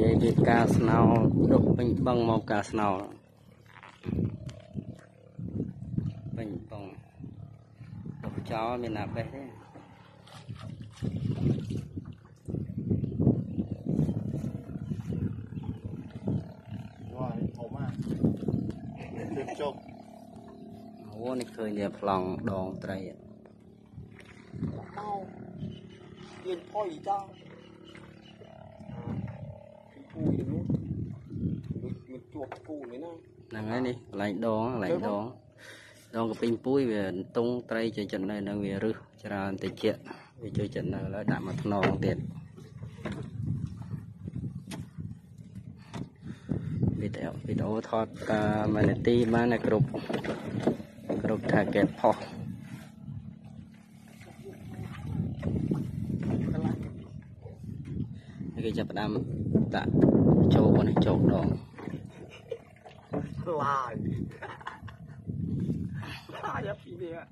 Vậy thì cá nào đục bình bằng màu cá nào bình bằng đục chó mình nạp đấy. Này khơi đẹp lòng đòn trai đau yên thôi đau nè đi lạnh đó đòn cái pin pui về tung trai chơi trận này là về rư cho ra tiền chuyện về chơi trận này là đạm mặt nòng tiền vì đâu thoát mà là ti mà là group rút thả kẹp phò cái chập đam tạ chỗ này chỗ đó lại lại cái gì vậy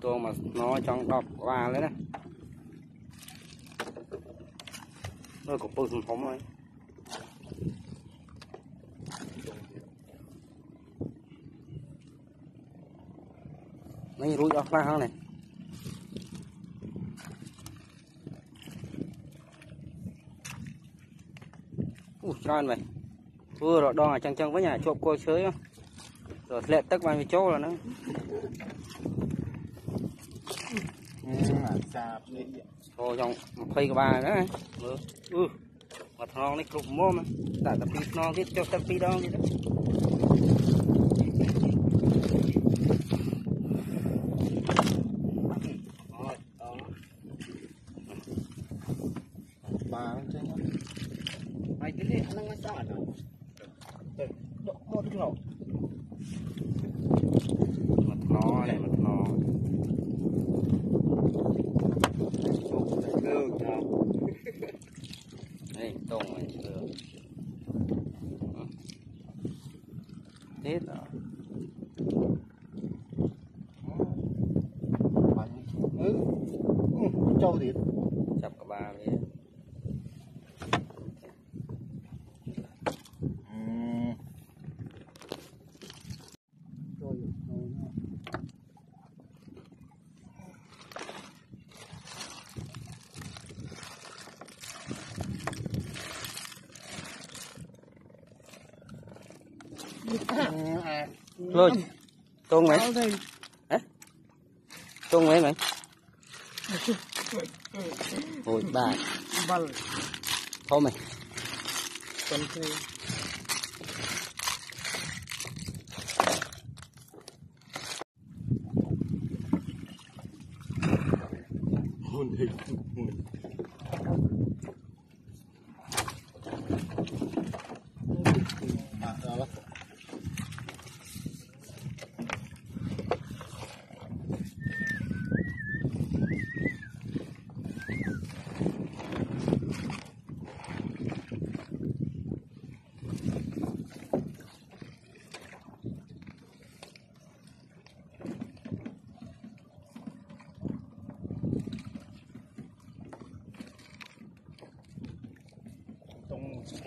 tôi mà nó trong đọc qua đấy nè nó có bơm phóng rồi mấy rúi đọc qua không này tròn vậy vừa rồi đo chăng chăng với nhà trộm cô sới rồi lệ tắc vào vì chỗ rồi nữa thôi trong một cây cái bà nữa mà thằng này cục mồm tại tập pin non cái cho tập pin đó gì đó bà mày cái gì năng nó sao độ một cái lỗ mặt nó này mặt nó đây tông này chưa hết rồi châu điệp chập cả ba đi lôi tung mấy tung mấy mày hồi ba thôi mày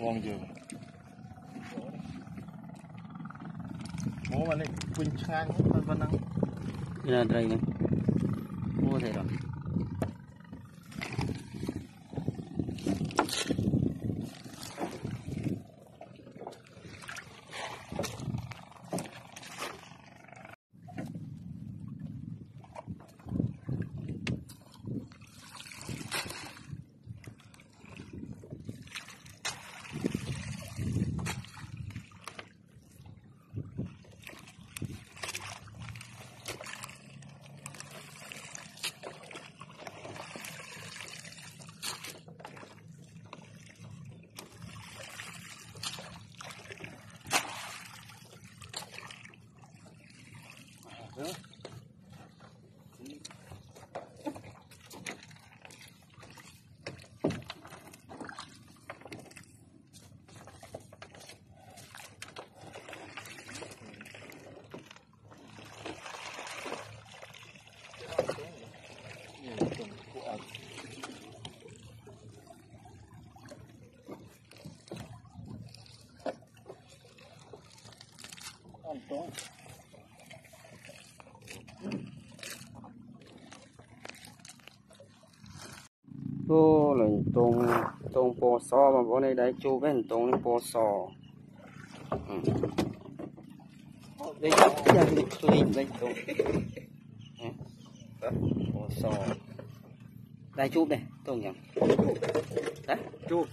ngon dường bố mà này quỳnh ngang văn văn năng là đây này mua thế rồi Don't. Cô lần tôm bò sò mà bọn này đấy chú bên tôm bò sò. Đây là chú đi bên tôm. Bò sò. Đây chú này, tôm nhỉ? Đấy, chú.